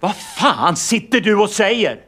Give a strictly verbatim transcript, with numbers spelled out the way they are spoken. Hva faen sitter du og sier?